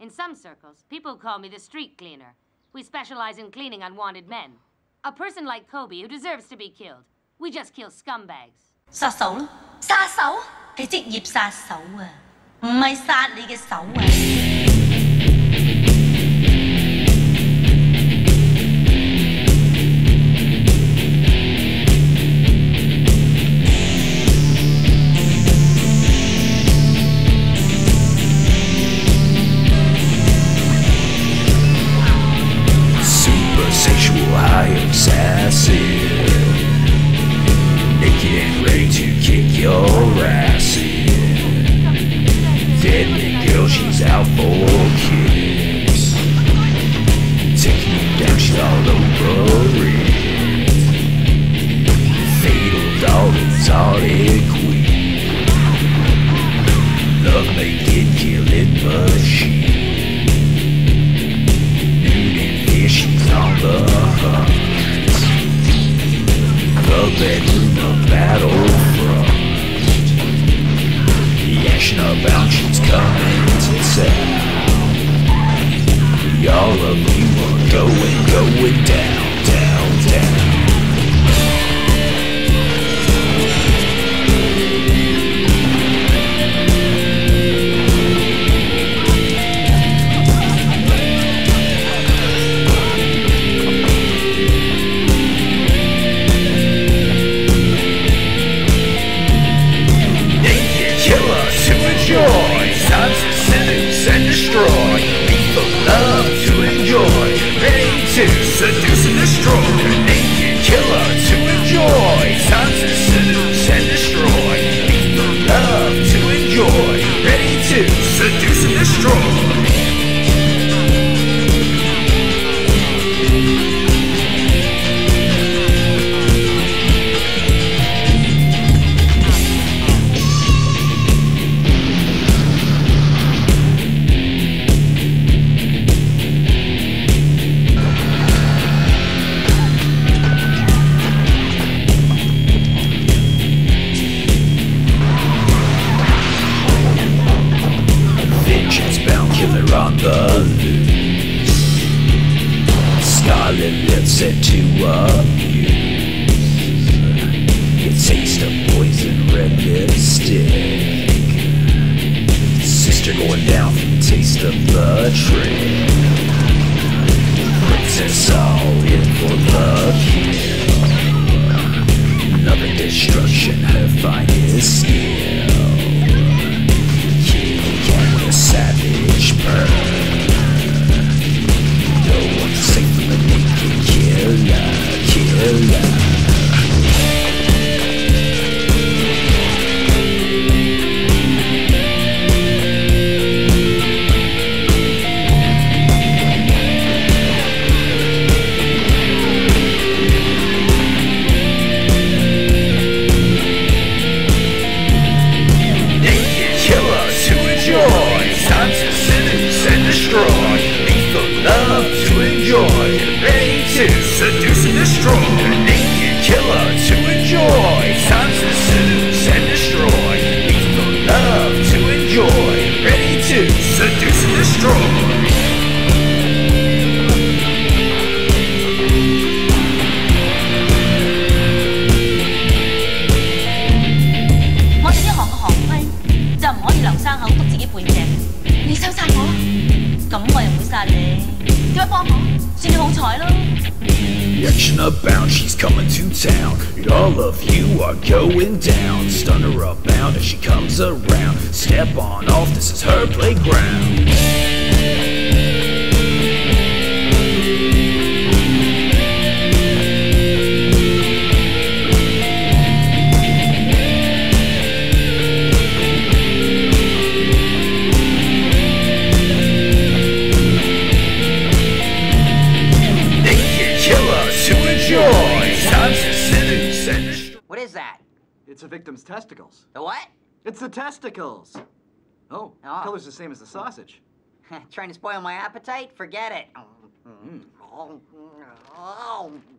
In some circles, people call me the street cleaner. We specialize in cleaning unwanted men. A person like Kobe who deserves to be killed. We just kill scumbags. 殺手咯，殺手？係職業殺手啊，唔係殺你嘅手啊！ Testicles. The what? It's the testicles. Oh, the color's the same as the sausage. Trying to spoil my appetite? Forget it. Mm.